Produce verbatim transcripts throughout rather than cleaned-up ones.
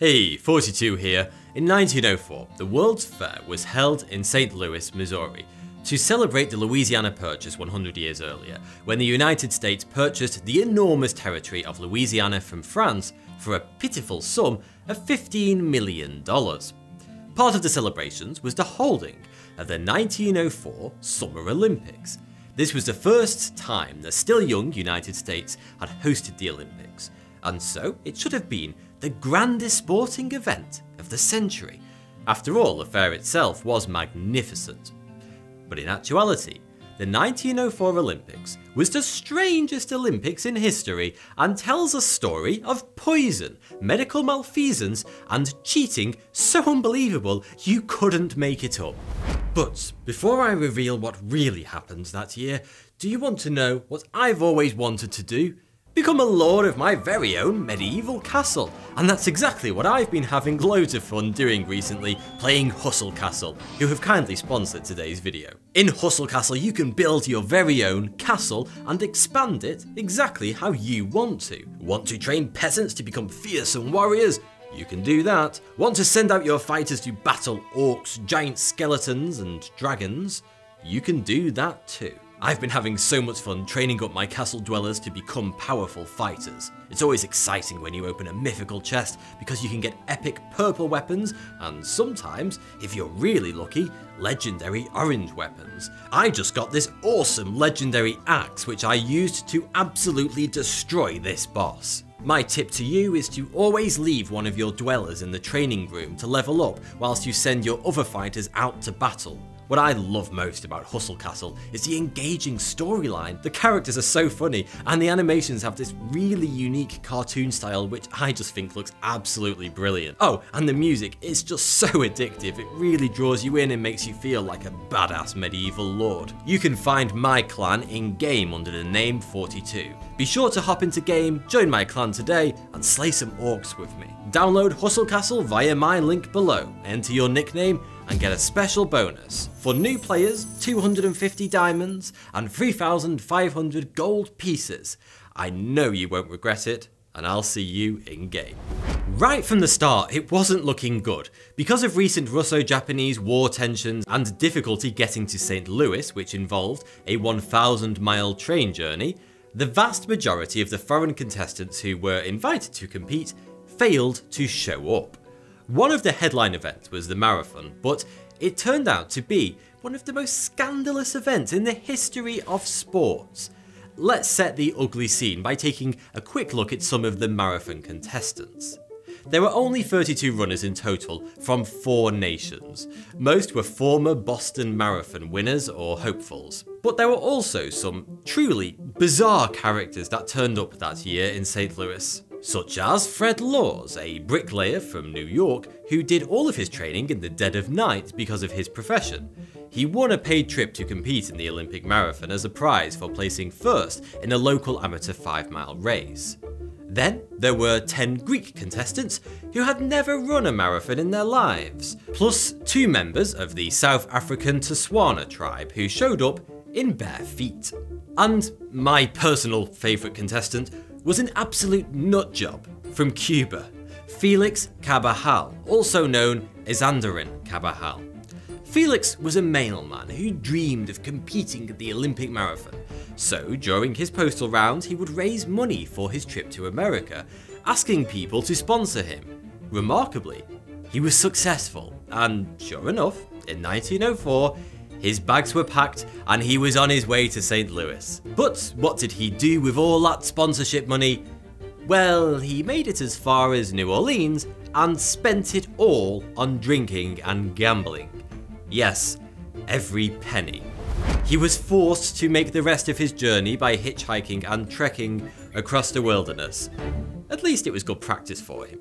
Hey, forty-two here. In nineteen oh four, the World's Fair was held in Saint Louis, Missouri, to celebrate the Louisiana Purchase one hundred years earlier, when the United States purchased the enormous territory of Louisiana from France for a pitiful sum of fifteen million dollars. Part of the celebrations was the holding of the nineteen oh four Summer Olympics. This was the first time the still young United States had hosted the Olympics, and so it should have been the grandest sporting event of the century. After all, the fair itself was magnificent. But in actuality, the nineteen oh four Olympics was the strangest Olympics in history and tells a story of poison, medical malfeasance, and cheating so unbelievable you couldn't make it up. But before I reveal what really happened that year, do you want to know what I've always wanted to do? Become a lord of my very own medieval castle, and that's exactly what I've been having loads of fun doing recently, playing Hustle Castle, who have kindly sponsored today's video. In Hustle Castle you can build your very own castle and expand it exactly how you want to. Want to train peasants to become fearsome warriors? You can do that. Want to send out your fighters to battle orcs, giant skeletons and dragons? You can do that too. I've been having so much fun training up my castle dwellers to become powerful fighters. It's always exciting when you open a mythical chest because you can get epic purple weapons and sometimes, if you're really lucky, legendary orange weapons. I just got this awesome legendary axe which I used to absolutely destroy this boss. My tip to you is to always leave one of your dwellers in the training room to level up whilst you send your other fighters out to battle. What I love most about Hustle Castle is the engaging storyline. The characters are so funny and the animations have this really unique cartoon style which I just think looks absolutely brilliant. Oh, and the music is just so addictive, it really draws you in and makes you feel like a badass medieval lord. You can find my clan in game under the name forty-two. Be sure to hop into game, join my clan today, and slay some orcs with me. Download Hustle Castle via my link below, enter your nickname, and get a special bonus. For new players, two hundred fifty diamonds and three thousand five hundred gold pieces. I know you won't regret it, and I'll see you in game. Right from the start, it wasn't looking good. Because of recent Russo-Japanese war tensions and difficulty getting to Saint Louis, which involved a one thousand mile train journey, the vast majority of the foreign contestants who were invited to compete failed to show up. One of the headline events was the marathon, but it turned out to be one of the most scandalous events in the history of sports. Let's set the ugly scene by taking a quick look at some of the marathon contestants. There were only thirty-two runners in total from four nations. Most were former Boston Marathon winners or hopefuls. But there were also some truly bizarre characters that turned up that year in Saint Louis, such as Fred Lorz, a bricklayer from New York who did all of his training in the dead of night because of his profession. He won a paid trip to compete in the Olympic Marathon as a prize for placing first in a local amateur five mile race. Then there were ten Greek contestants who had never run a marathon in their lives, plus two members of the South African Tswana tribe who showed up in bare feet. And my personal favourite contestant was an absolute nutjob from Cuba, Felix Carvajal, also known as Andarín Carvajal. Felix was a mailman who dreamed of competing at the Olympic Marathon, so during his postal round he would raise money for his trip to America, asking people to sponsor him. Remarkably, he was successful, and sure enough, in nineteen oh four, his bags were packed and he was on his way to Saint Louis. But what did he do with all that sponsorship money? Well, he made it as far as New Orleans and spent it all on drinking and gambling. Yes, every penny. He was forced to make the rest of his journey by hitchhiking and trekking across the wilderness. At least it was good practice for him.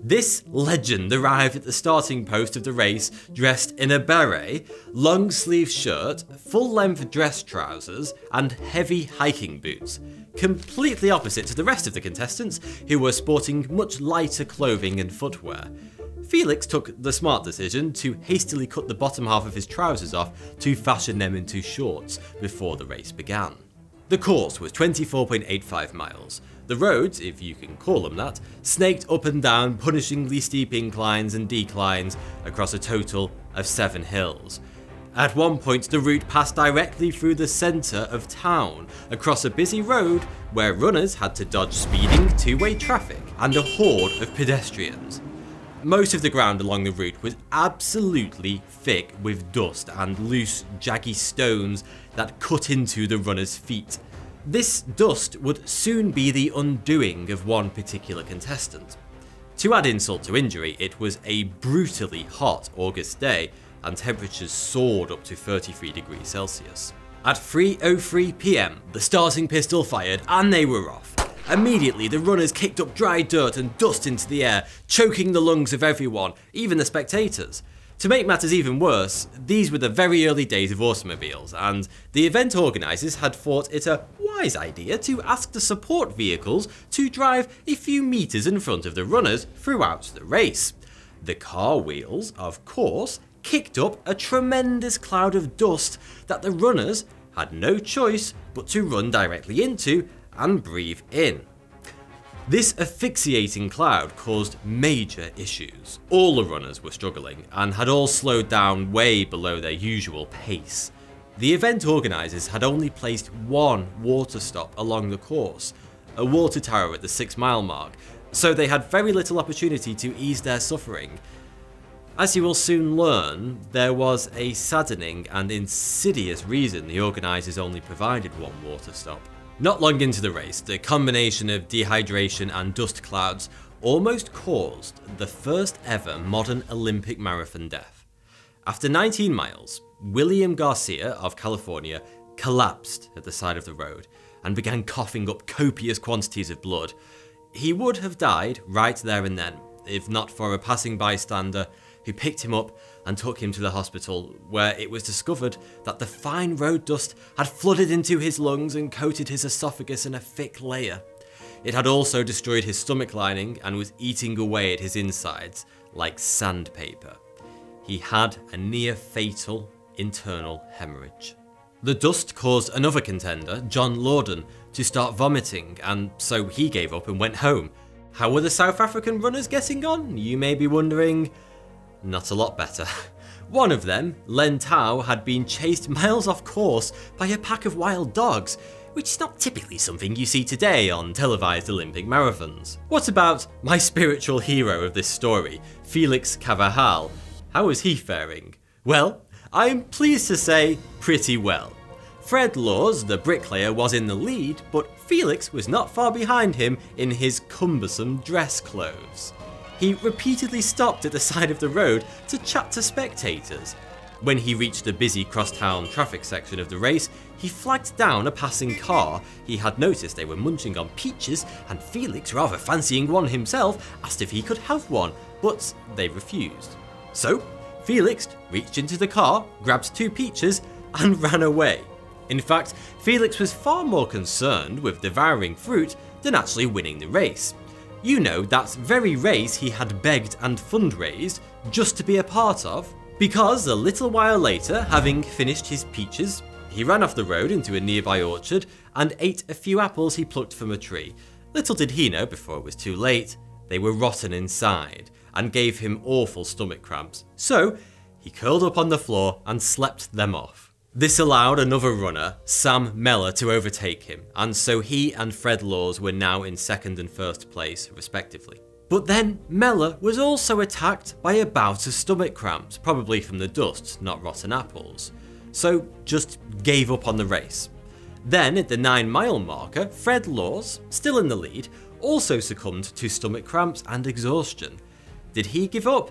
This legend arrived at the starting post of the race dressed in a beret, long sleeve shirt, full length dress trousers, and heavy hiking boots, completely opposite to the rest of the contestants who were sporting much lighter clothing and footwear. Felix took the smart decision to hastily cut the bottom half of his trousers off to fashion them into shorts before the race began. The course was twenty-four point eight five miles. The roads, if you can call them that, snaked up and down punishingly steep inclines and declines across a total of seven hills. At one point, the route passed directly through the centre of town, across a busy road where runners had to dodge speeding two-way traffic and a horde of pedestrians. Most of the ground along the route was absolutely thick with dust and loose, jaggy stones that cut into the runner's feet. This dust would soon be the undoing of one particular contestant. To add insult to injury, it was a brutally hot August day, and temperatures soared up to thirty-three degrees Celsius. At three oh three p m, the starting pistol fired and they were off. Immediately, the runners kicked up dry dirt and dust into the air, choking the lungs of everyone, even the spectators. To make matters even worse, these were the very early days of automobiles, and the event organisers had thought it a wise idea to ask the support vehicles to drive a few metres in front of the runners throughout the race. The car wheels, of course, kicked up a tremendous cloud of dust that the runners had no choice but to run directly into and breathe in. This asphyxiating cloud caused major issues. All the runners were struggling and had all slowed down way below their usual pace. The event organisers had only placed one water stop along the course, a water tower at the six mile mark, so they had very little opportunity to ease their suffering. As you will soon learn, there was a saddening and insidious reason the organisers only provided one water stop. Not long into the race, the combination of dehydration and dust clouds almost caused the first ever modern Olympic marathon death. After nineteen miles, William Garcia of California collapsed at the side of the road and began coughing up copious quantities of blood. He would have died right there and then, if not for a passing bystander who picked him up and took him to the hospital, where it was discovered that the fine road dust had flooded into his lungs and coated his esophagus in a thick layer. It had also destroyed his stomach lining and was eating away at his insides like sandpaper. He had a near-fatal internal hemorrhage. The dust caused another contender, John Lordon, to start vomiting, and so he gave up and went home. How were the South African runners getting on, you may be wondering? Not a lot better. One of them, Len Tau, had been chased miles off course by a pack of wild dogs, which is not typically something you see today on televised Olympic marathons. What about my spiritual hero of this story, Felix Carvajal? How is he faring? Well, I'm pleased to say pretty well. Fred Lorz, the bricklayer, was in the lead, but Felix was not far behind him in his cumbersome dress clothes. He repeatedly stopped at the side of the road to chat to spectators. When he reached the busy crosstown traffic section of the race, he flagged down a passing car. He had noticed they were munching on peaches, and Felix, rather fancying one himself, asked if he could have one, but they refused. So Felix reached into the car, grabbed two peaches, and ran away. In fact, Felix was far more concerned with devouring fruit than actually winning the race. You know, that very race he had begged and fundraised just to be a part of, because a little while later, having finished his peaches, he ran off the road into a nearby orchard and ate a few apples he plucked from a tree. Little did he know, before it was too late, they were rotten inside and gave him awful stomach cramps, so he curled up on the floor and slept them off. This allowed another runner, Sam Mellor, to overtake him, and so he and Fred Lorz were now in second and first place, respectively. But then Mellor was also attacked by a bout of stomach cramps, probably from the dust, not rotten apples, so just gave up on the race. Then, at the nine-mile marker, Fred Lorz, still in the lead, also succumbed to stomach cramps and exhaustion. Did he give up?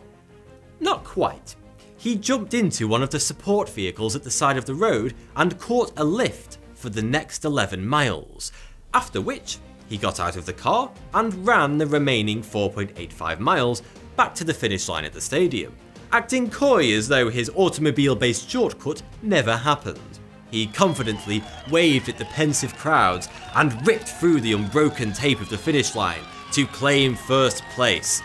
Not quite. He jumped into one of the support vehicles at the side of the road and caught a lift for the next eleven miles, after which he got out of the car and ran the remaining four point eight five miles back to the finish line at the stadium, acting coy as though his automobile-based shortcut never happened. He confidently waved at the pensive crowds and ripped through the unbroken tape of the finish line to claim first place.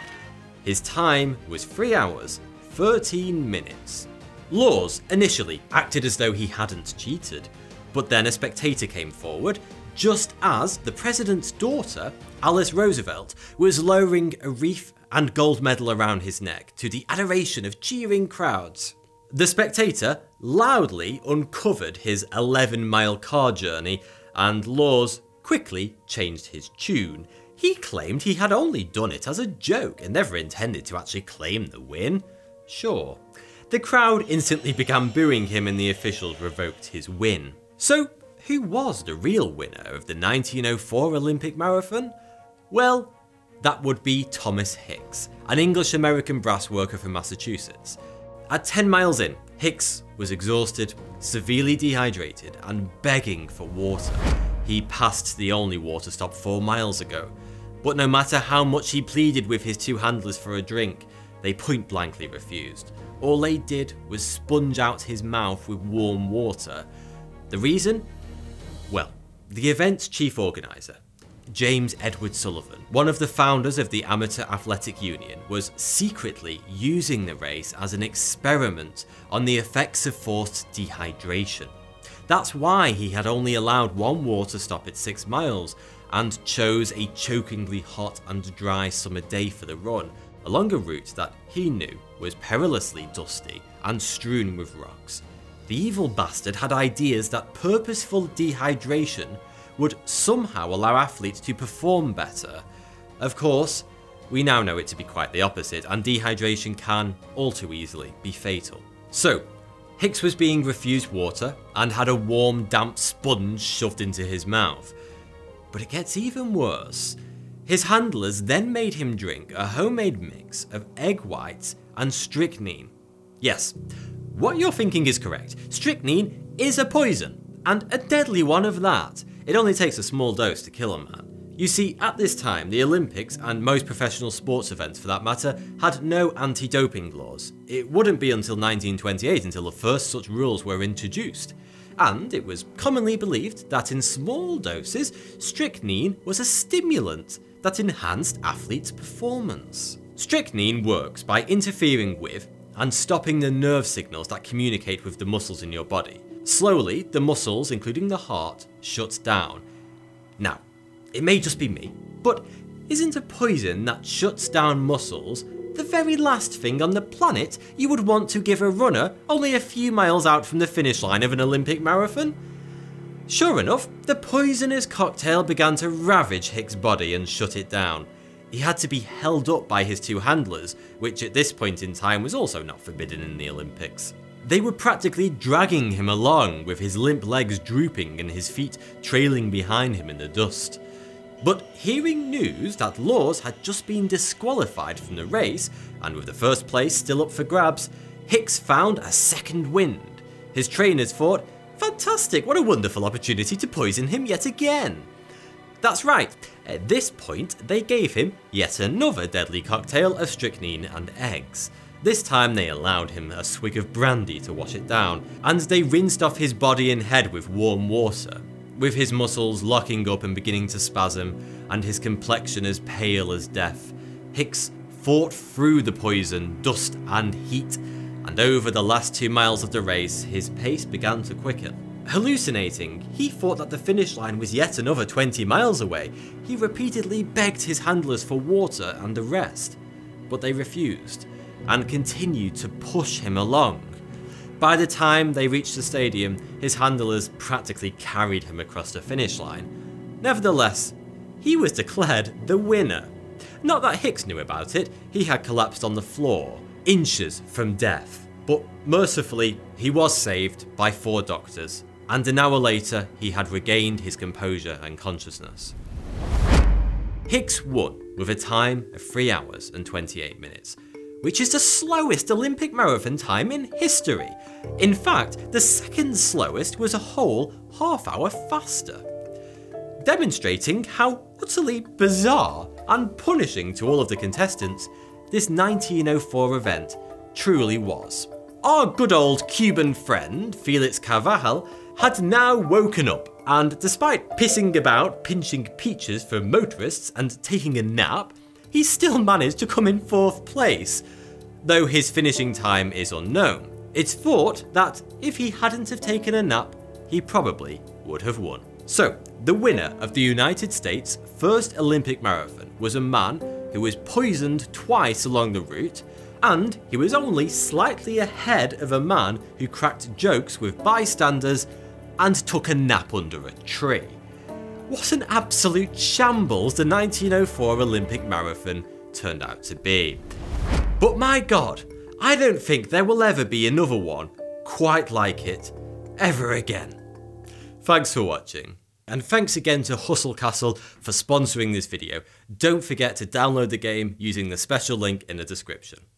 His time was three hours, thirteen minutes. Lorz initially acted as though he hadn't cheated, but then a spectator came forward just as the president's daughter Alice Roosevelt, was lowering a wreath and gold medal around his neck to the adoration of cheering crowds. The spectator loudly uncovered his eleven mile car journey, and Lorz quickly changed his tune. He claimed he had only done it as a joke and never intended to actually claim the win. Sure. The crowd instantly began booing him and the officials revoked his win. So, who was the real winner of the nineteen oh four Olympic marathon? Well, that would be Thomas Hicks, an English-American brass worker from Massachusetts. At ten miles in, Hicks was exhausted, severely dehydrated, and begging for water. He passed the only water stop four miles ago, but no matter how much he pleaded with his two handlers for a drink, they point blankly refused. All they did was sponge out his mouth with warm water. The reason? Well, the event's chief organiser, James Edward Sullivan, one of the founders of the Amateur Athletic Union, was secretly using the race as an experiment on the effects of forced dehydration. That's why he had only allowed one water stop at six miles and chose a chokingly hot and dry summer day for the run, along a route that he knew was perilously dusty and strewn with rocks. The evil bastard had ideas that purposeful dehydration would somehow allow athletes to perform better. Of course, we now know it to be quite the opposite, and dehydration can, all too easily, be fatal. So, Hicks was being refused water and had a warm, damp sponge shoved into his mouth. But it gets even worse. His handlers then made him drink a homemade mix of egg whites and strychnine. Yes, what you're thinking is correct. Strychnine is a poison, and a deadly one of that. It only takes a small dose to kill a man. You see, at this time, the Olympics, and most professional sports events for that matter, had no anti-doping laws. It wouldn't be until nineteen twenty-eight until the first such rules were introduced. And it was commonly believed that in small doses, strychnine was a stimulant that enhanced athletes' performance. Strychnine works by interfering with and stopping the nerve signals that communicate with the muscles in your body. Slowly, the muscles, including the heart, shut down. Now, it may just be me, but isn't a poison that shuts down muscles the very last thing on the planet you would want to give a runner only a few miles out from the finish line of an Olympic marathon? Sure enough, the poisonous cocktail began to ravage Hicks' body and shut it down. He had to be held up by his two handlers, which at this point in time was also not forbidden in the Olympics. They were practically dragging him along, with his limp legs drooping and his feet trailing behind him in the dust. But hearing news that Lorz had just been disqualified from the race, and with the first place still up for grabs, Hicks found a second wind. His trainers thought, fantastic, what a wonderful opportunity to poison him yet again. That's right, at this point they gave him yet another deadly cocktail of strychnine and eggs. This time they allowed him a swig of brandy to wash it down, and they rinsed off his body and head with warm water, with his muscles locking up and beginning to spasm, and his complexion as pale as death. Hicks fought through the poison, dust and heat, and over the last two miles of the race, his pace began to quicken. Hallucinating, he thought that the finish line was yet another twenty miles away. He repeatedly begged his handlers for water and a rest, but they refused, and continued to push him along. By the time they reached the stadium, his handlers practically carried him across the finish line. Nevertheless, he was declared the winner. Not that Hicks knew about it, he had collapsed on the floor, inches from death. But mercifully, he was saved by four doctors, and an hour later he had regained his composure and consciousness. Hicks won with a time of three hours and twenty-eight minutes. Which is the slowest Olympic marathon time in history. In fact, the second slowest was a whole half hour faster, demonstrating how utterly bizarre and punishing to all of the contestants this nineteen oh four event truly was. Our good old Cuban friend, Felix Carvajal, had now woken up, and despite pissing about, pinching peaches for motorists and taking a nap, he still managed to come in fourth place, though his finishing time is unknown. It's thought that if he hadn't have taken a nap, he probably would have won. So The winner of the United States' first Olympic marathon was a man who was poisoned twice along the route, and he was only slightly ahead of a man who cracked jokes with bystanders and took a nap under a tree. What an absolute shambles the nineteen oh four Olympic marathon turned out to be. But my God, I don't think there will ever be another one quite like it ever again. Thanks for watching. And thanks again to Hustle Castle for sponsoring this video. Don't forget to download the game using the special link in the description.